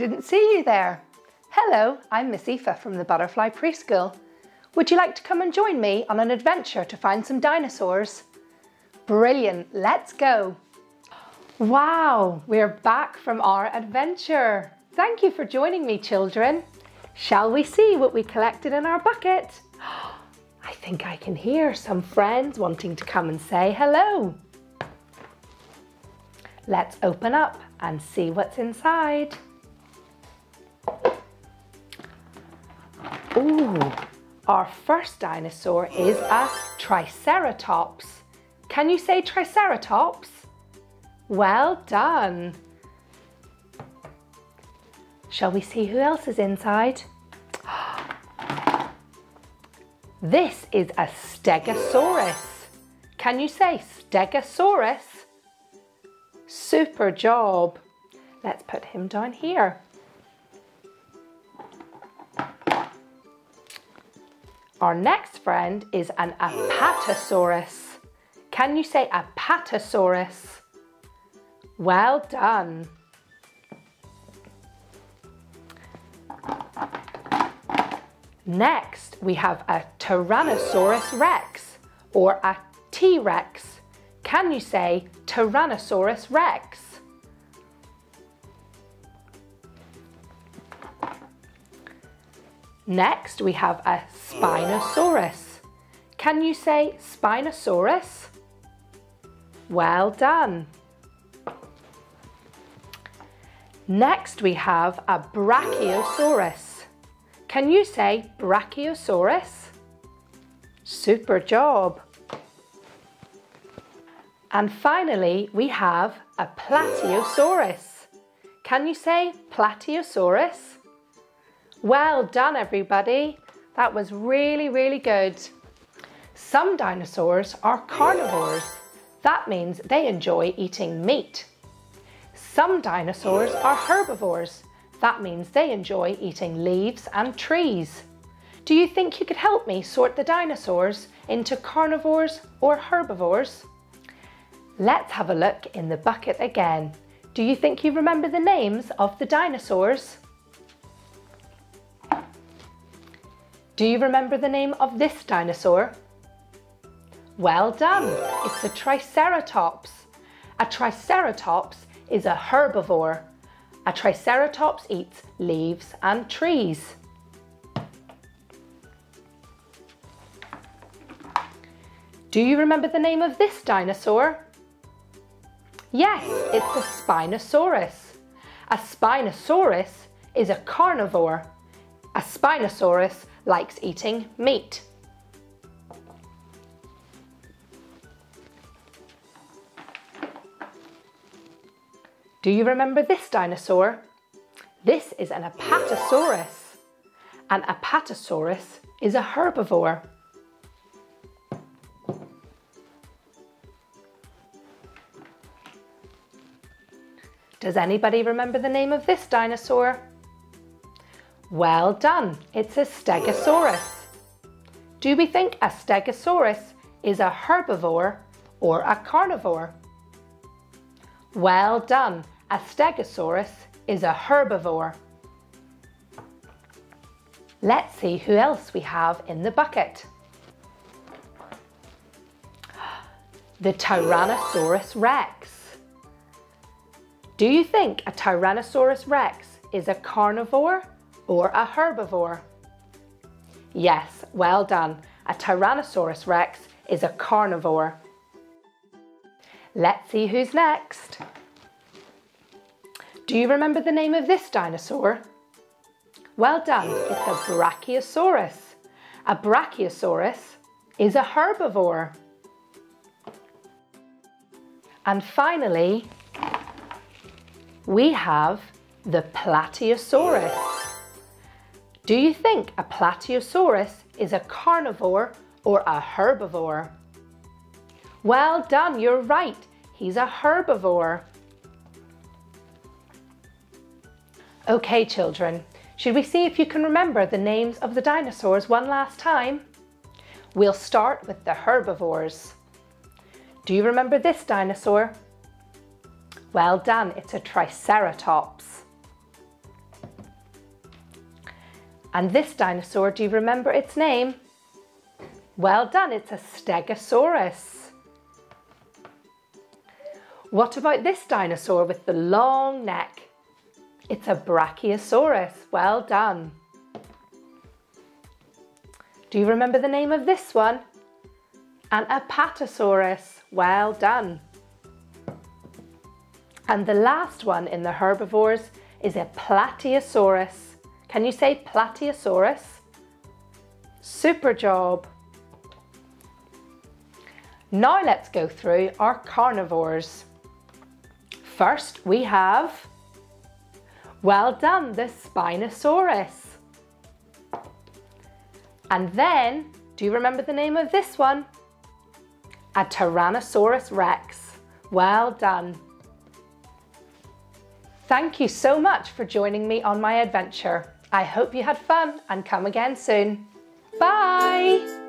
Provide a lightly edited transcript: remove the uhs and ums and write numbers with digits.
didn't see you there. Hello, I'm Miss Aoife from The Butterfly Preschool. Would you like to come and join me on an adventure to find some dinosaurs? Brilliant, let's go. Wow, we're back from our adventure. Thank you for joining me, children. Shall we see what we collected in our bucket? I think I can hear some friends wanting to come and say hello. Let's open up and see what's inside. Ooh, our first dinosaur is a Triceratops. Can you say Triceratops? Well done. Shall we see who else is inside? This is a Stegosaurus. Can you say Stegosaurus? Super job. Let's put him down here. Our next friend is an Apatosaurus. Can you say Apatosaurus? Well done. Next, we have a Tyrannosaurus Rex, or a T-Rex. Can you say Tyrannosaurus Rex? Next, we have a Spinosaurus. Can you say Spinosaurus? Well done. Next, we have a Brachiosaurus. Can you say Brachiosaurus? Super job! And finally, we have a Plateosaurus. Can you say Plateosaurus? Well done, everybody! That was really, really good. Some dinosaurs are carnivores. That means they enjoy eating meat. Some dinosaurs are herbivores. That means they enjoy eating leaves and trees. Do you think you could help me sort the dinosaurs into carnivores or herbivores? Let's have a look in the bucket again. Do you think you remember the names of the dinosaurs? Do you remember the name of this dinosaur? Well done, it's a Triceratops. A Triceratops is a herbivore. A Triceratops eats leaves and trees. Do you remember the name of this dinosaur? Yes, it's a Spinosaurus. A Spinosaurus is a carnivore. A Spinosaurus likes eating meat. Do you remember this dinosaur? This is an Apatosaurus. An Apatosaurus is a herbivore. Does anybody remember the name of this dinosaur? Well done, it's a Stegosaurus. Do we think a Stegosaurus is a herbivore or a carnivore? Well done, a Stegosaurus is a herbivore. Let's see who else we have in the bucket. The Tyrannosaurus Rex. Do you think a Tyrannosaurus Rex is a carnivore or a herbivore? Yes, well done. A Tyrannosaurus Rex is a carnivore. Let's see who's next. Do you remember the name of this dinosaur? Well done, it's a Brachiosaurus. A Brachiosaurus is a herbivore. And finally, we have the Plateosaurus. Do you think a Plateosaurus is a carnivore or a herbivore? Well done, you're right. He's a herbivore. Okay, children, should we see if you can remember the names of the dinosaurs one last time? We'll start with the herbivores. Do you remember this dinosaur? Well done, it's a Triceratops. And this dinosaur, do you remember its name? Well done, it's a Stegosaurus. What about this dinosaur with the long neck? It's a Brachiosaurus. Well done. Do you remember the name of this one? An Apatosaurus. Well done. And the last one in the herbivores is a Plateosaurus. Can you say Plateosaurus? Super job. Now let's go through our carnivores. First we have, well done, the Spinosaurus. And then, do you remember the name of this one? A Tyrannosaurus Rex. Well done. Thank you so much for joining me on my adventure. I hope you had fun and come again soon. Bye.